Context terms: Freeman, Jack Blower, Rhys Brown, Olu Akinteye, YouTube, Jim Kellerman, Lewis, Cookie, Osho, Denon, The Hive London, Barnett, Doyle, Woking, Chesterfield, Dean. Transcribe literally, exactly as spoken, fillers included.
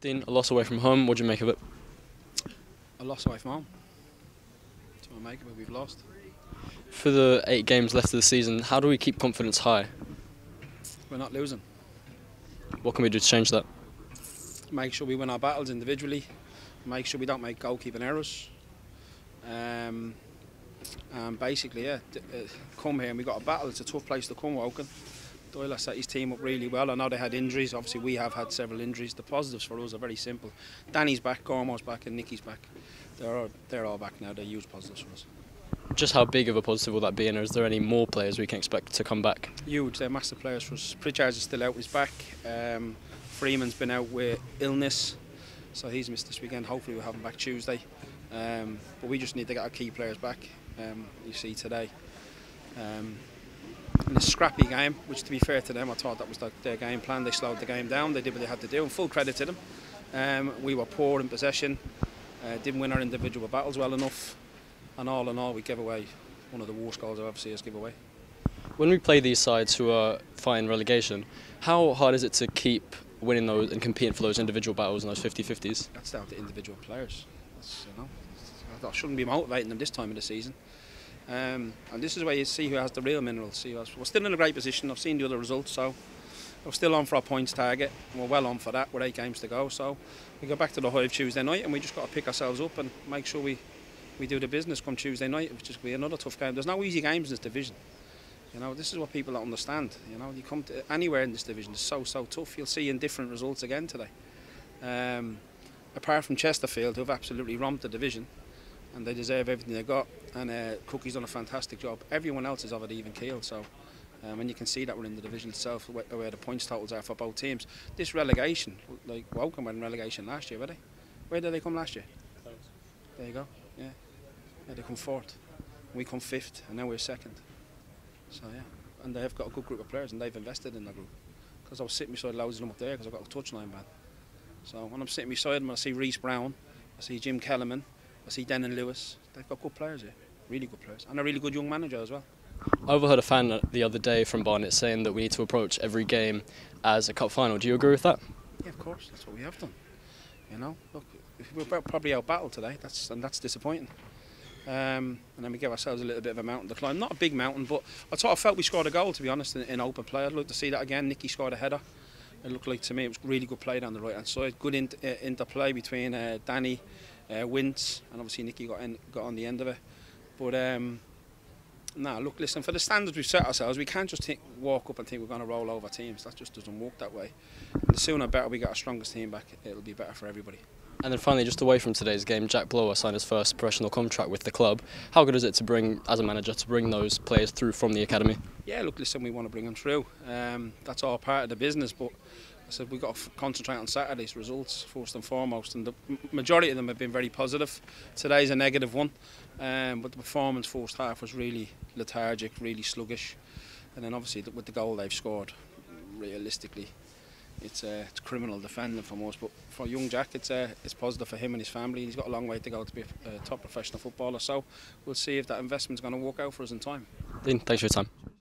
Dean, a loss away from home, what do you make of it? A loss away from home? That's what I make of it, we've lost. For the eight games left of the season, how do we keep confidence high? We're not losing. What can we do to change that? Make sure we win our battles individually, make sure we don't make goalkeeping errors. Um, and basically, yeah, come here and we've got a battle. It's a tough place to come, Woking. Doyle has set his team up really well. I know they had injuries. Obviously, we have had several injuries. The positives for us are very simple. Danny's back, Gormo's back and Nicky's back. They're all, they're all back now. They're huge positives for us. Just how big of a positive will that be, and is there any more players we can expect to come back? Huge. They're massive players for us. Pritchard is still out with his back. Um, Freeman's been out with illness, so he's missed this weekend. Hopefully we'll have him back Tuesday. Um, but we just need to get our key players back, um, you see today. Um, in a scrappy game, which to be fair to them, I thought that was their game plan. They slowed the game down, they did what they had to do, and full credit to them. Um, we were poor in possession, uh, didn't win our individual battles well enough, and all in all we gave away one of the worst goals I've ever seen us give away. When we play these sides who are fighting relegation, how hard is it to keep winning those and competing for those individual battles and those fifty fifties? That's down to individual players. That's, you know, I shouldn't be motivating them this time of the season. Um, and this is where you see who has the real minerals. See, we're still in a great position. I've seen the other results, so we're still on for our points target. We're well on for that. We're eight games to go, so we go back to the Hive Tuesday night, and we just got to pick ourselves up and make sure we we do the business come Tuesday night, which is going to be another tough game. There's no easy games in this division. You know, this is what people don't understand. You know, you come to anywhere in this division, it's so so tough. You'll see in different results again today. Um, apart from Chesterfield, who've absolutely romped the division, and they deserve everything they got, and uh, Cookie's done a fantastic job. Everyone else is of an even keel, so um, and you can see that we're in the division itself, where, where the points totals are for both teams. This relegation, like Woking were in relegation last year, were they? Where did they come last year? Thanks. There you go, yeah. Yeah, they come fourth, we come fifth, and now we're second. So yeah, and they've got a good group of players, and they've invested in that group. Because I was sitting beside loads of them up there, because I've got a touchline ban. So when I'm sitting beside them, I see Rhys Brown, I see Jim Kellerman, I see Denon and Lewis. They've got good players here, really good players, and a really good young manager as well. I overheard a fan the other day from Barnett saying that we need to approach every game as a cup final. Do you agree with that? Yeah, of course, that's what we have done. You know, look, we're probably out battle today, that's, and that's disappointing. Um, and then we give ourselves a little bit of a mountain to climb. Not a big mountain, but I thought I felt we scored a goal, to be honest, in, in open play. I'd like to see that again. Nicky scored a header. It looked like to me it was really good play down the right hand side. Good in, uh, interplay between uh, Danny, uh, Wintz, and obviously Nicky got in, got on the end of it. But um, no, nah, look, listen, for the standards we've set ourselves, we can't just think, walk up and think we're going to roll over teams. That just doesn't work that way. And the sooner better we get our strongest team back, it'll be better for everybody. And then finally, just away from today's game, Jack Blower signed his first professional contract with the club. How good is it to bring, as a manager, to bring those players through from the academy? Yeah, look, listen, we want to bring them through. Um, that's all part of the business, but I said we've got to concentrate on Saturday's results first and foremost, and the majority of them have been very positive. Today's a negative one, um, but the performance first half was really lethargic, really sluggish, and then obviously with the goal they've scored, realistically, It's, uh, it's criminal defending from us, but for young Jack, it's, uh, it's positive for him and his family. He's got a long way to go to be a top professional footballer, so we'll see if that investment's going to work out for us in time. Dean, thanks for your time.